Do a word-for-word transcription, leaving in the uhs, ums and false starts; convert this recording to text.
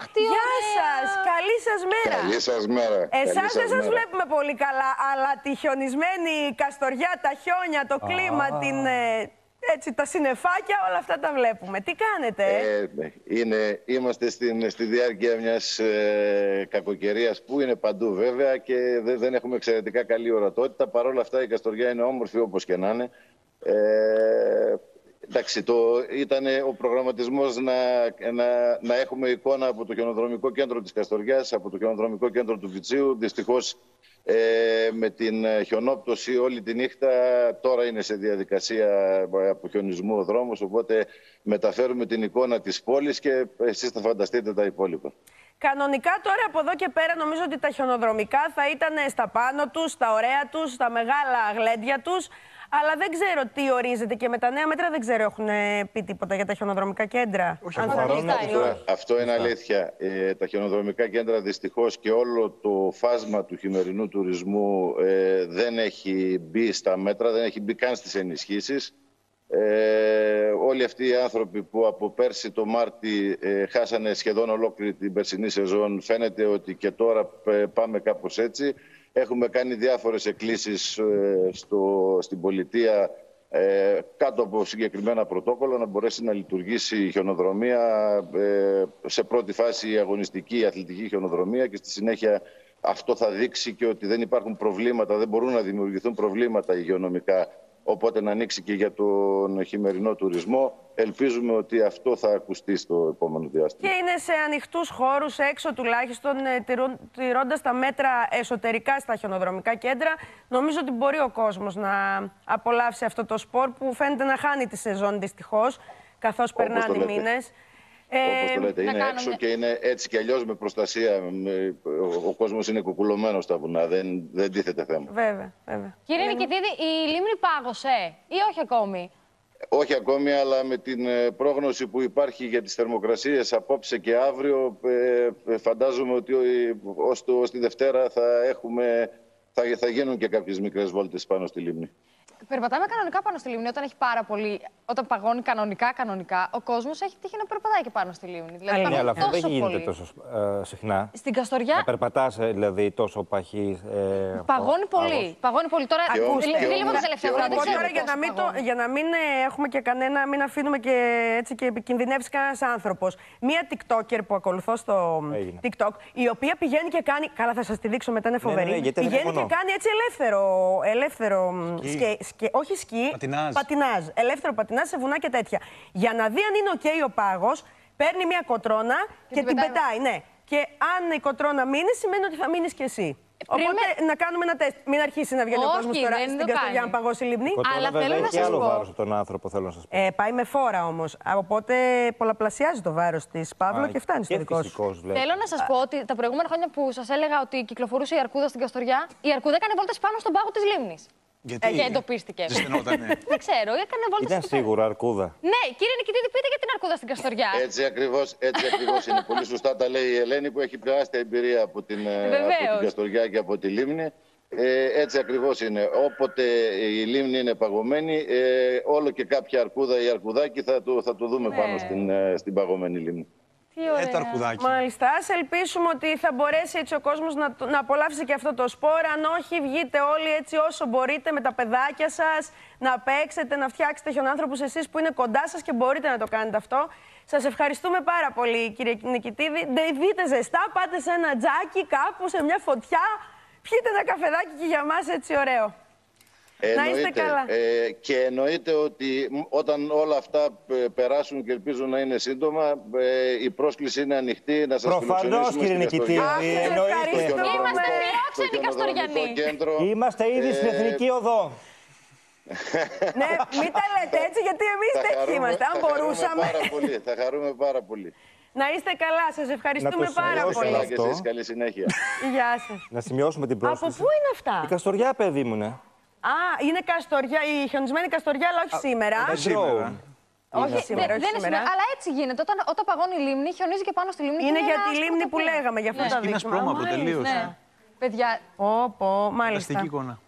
Αχτιονέ. Γεια σας, καλή σας μέρα. Καλή σας μέρα. Εσάς δεν σας βλέπουμε πολύ καλά, αλλά τη χιονισμένη Καστοριά, τα χιόνια, το κλίμα, ah. την, έτσι, τα συννεφάκια, όλα αυτά τα βλέπουμε. Τι κάνετε? Ε, είναι, είμαστε στην, στη διάρκεια μιας ε, κακοκαιρίας που είναι παντού βέβαια και δεν, δεν έχουμε εξαιρετικά καλή ορατότητα. Παρ' όλα αυτά η Καστοριά είναι όμορφη όπως και να είναι. Ε, Εντάξει, ήταν ο προγραμματισμός να, να, να έχουμε εικόνα από το χιονοδρομικό κέντρο της Καστοριάς, από το χιονοδρομικό κέντρο του Φιτσίου. Δυστυχώς ε, με την χιονόπτωση όλη τη νύχτα, τώρα είναι σε διαδικασία από χιονισμού ο δρόμος, οπότε μεταφέρουμε την εικόνα της πόλης και εσείς θα φανταστείτε τα υπόλοιπα. Κανονικά τώρα από εδώ και πέρα νομίζω ότι τα χιονοδρομικά θα ήταν στα πάνω τους, στα ωραία τους, στα μεγάλα γλέντια τους. Αλλά δεν ξέρω τι ορίζεται και με τα νέα μέτρα δεν ξέρω έχουν πει τίποτα για τα χιονοδρομικά κέντρα. Όχι, αν παρόν, ναι. Αυτό, αυτό είναι αλήθεια. Ε, τα χιονοδρομικά κέντρα δυστυχώς και όλο το φάσμα του χειμερινού τουρισμού ε, δεν έχει μπει στα μέτρα, δεν έχει μπει καν στις ενισχύσεις. Ε, όλοι αυτοί οι άνθρωποι που από πέρσι το Μάρτι ε, χάσανε σχεδόν ολόκληρη την περσινή σεζόν, φαίνεται ότι και τώρα πάμε κάπως έτσι. Έχουμε κάνει διάφορες εκκλήσεις ε, στο, στην πολιτεία ε, κάτω από συγκεκριμένα πρωτόκολλα να μπορέσει να λειτουργήσει η χιονοδρομία, ε, σε πρώτη φάση η αγωνιστική, η αθλητική χιονοδρομία και στη συνέχεια αυτό θα δείξει και ότι δεν υπάρχουν προβλήματα, δεν μπορούν να δημιουργηθούν προβλήματα υγειονομικά. Οπότε να ανοίξει και για τον χειμερινό τουρισμό. Ελπίζουμε ότι αυτό θα ακουστεί στο επόμενο διάστημα. Και είναι σε ανοιχτούς χώρους έξω τουλάχιστον, τηρώντας τα μέτρα εσωτερικά στα χιονοδρομικά κέντρα. Νομίζω ότι μπορεί ο κόσμος να απολαύσει αυτό το σπορ που φαίνεται να χάνει τη σεζόν δυστυχώς, καθώς όπως περνάνε οι μήνες. Ε, όπως το λέτε, είναι κάνουμε... έξω και είναι έτσι κι αλλιώς με προστασία. Ο κόσμος είναι κουκουλωμένος στα βουνά, δεν, δεν τίθεται θέμα. Βέβαια, βέβαια. Κύριε Λέμε... Νικητίδη, η λίμνη πάγωσε ή όχι ακόμη? Όχι ακόμη, αλλά με την πρόγνωση που υπάρχει για τις θερμοκρασίες απόψε και αύριο, φαντάζομαι ότι ως, το, ως τη Δευτέρα θα, έχουμε, θα, θα γίνουν και κάποιες μικρές βόλτες πάνω στη λίμνη. Περπατάμε κανονικά πάνω στη λίμνη. Όταν έχει πάρα πολύ. Όταν παγώνει κανονικά, κανονικά, ο κόσμος έχει τύχει να περπατάει και πάνω στη λίμνη. Δηλαδή, ναι, αλλά αυτό δεν γίνεται τόσο ε, συχνά. Στην Καστοριά. Να περπατάς δηλαδή τόσο παχύ. Ε, παγώνει πολύ. Παγώνει πολύ. Τώρα. Δεν λίγο τα τελευταία χρόνια. Για να μην έχουμε και κανένα. Μην αφήνουμε και έτσι και επικινδυνεύσει κανένας άνθρωπος. Μία TikToker που ακολουθώ στο TikTok, η οποία πηγαίνει και κάνει. Καλά, θα σας τη δείξω μετά, είναι φοβερή. Πηγαίνει και κάνει έτσι ελεύθερο σκέι. Και όχι σκι, πατινάζ. πατινάζ. Ελεύθερο πατινάζ σε βουνά και τέτοια. Για να δει αν είναι okay ο πάγος, παίρνει μια κοτρώνα και, και την πετάει. πετάει ναι. Και αν η κοτρώνα μείνει, σημαίνει ότι θα μείνεις κι εσύ. Πριν Οπότε με... να κάνουμε ένα τεστ. Μην αρχίσει να βγαίνει ο κόσμος τώρα στην Καστοριά να παγώσει η λίμνη. Αλλά θέλω να σας άλλο πω. Βάρος τον άνθρωπο, θέλω να σας πω. Ε, πάει με φόρα όμως. Οπότε πολλαπλασιάζει το βάρος της, Παύλο, Α, και φτάνει και στο δικό σου. Θέλω να σας Α... πω ότι τα προηγούμενα χρόνια που σας έλεγα ότι κυκλοφορούσε η αρκούδα στην Καστοριά, η αρκούδα έκανε βόλτες πάνω στον πάγο της λίμνης. Γιατί ε, εντοπίστηκε. Ζεστηνότανε. Δεν ξέρω, έκανε βόλτες. Ήταν σίγουρα αρκούδα. Ναι, κύριε Νικητίδη, πείτε για την αρκούδα στην Καστοριά. Έτσι ακριβώς, έτσι ακριβώς είναι. Πολύ σωστά τα λέει η Ελένη που έχει τεράστια εμπειρία από την, από την Καστοριά και από τη λίμνη. Ε, έτσι ακριβώς είναι. Όποτε η λίμνη είναι παγωμένη, ε, όλο και κάποια αρκούδα ή αρκουδάκι θα το, θα το δούμε ναι. πάνω στην, στην παγωμένη λίμνη. Μάλιστα, ας ελπίσουμε ότι θα μπορέσει έτσι ο κόσμος να, να απολαύσει και αυτό το σπορ. Αν όχι, βγείτε όλοι έτσι όσο μπορείτε με τα παιδάκια σας, να παίξετε, να φτιάξετε χιονάνθρωπους εσείς που είναι κοντά σας και μπορείτε να το κάνετε αυτό. Σας ευχαριστούμε πάρα πολύ, κύριε Νικητίδη. Ντεϊβείτε ζεστά, πάτε σε ένα τζάκι κάπου, σε μια φωτιά, πιείτε ένα καφεδάκι και για μας έτσι ωραίο. Εννοείται, να είστε καλά. Ε, και εννοείται ότι όταν όλα αυτά περάσουν και ελπίζω να είναι σύντομα, ε, η πρόσκληση είναι ανοιχτή να σας φιλοξενήσουμε. Προφανώς, κύριε Νικητίδη. Ευχαριστούμε. Είμαστε φιλόξενοι Καστοριανοί. Είμαστε ήδη στην Εθνική Οδό. Ναι, μην τα λέτε έτσι, γιατί εμείς τέτοιοι είμαστε. Αν μπορούσαμε. Θα χαρούμε πάρα πολύ. Να είστε καλά, σας ευχαριστούμε πάρα πολύ. Να και εσείς, καλή συνέχεια. Γεια σας. Να σημειώσουμε την πρόσκληση. Από πού είναι αυτά? Η Καστοριά, παιδί μου, ναι. Α, είναι Καστοριά, η χιονισμένη Καστοριά, αλλά όχι Α, σήμερα. Δεν σήμερα. Όχι, είναι σήμερα, δεν, όχι δεν σήμερα. σήμερα. Αλλά έτσι γίνεται. Όταν, όταν παγώνει η λίμνη, χιονίζει και πάνω στη λίμνη. Είναι, είναι για τη λίμνη που, που λέγαμε, για αυτό ναι. το δείξαμε. Είναι ένα σπρώμα που τελείωσε. Ναι. Παιδιά. Ω, πω, μάλιστα. Πλαστική εικόνα.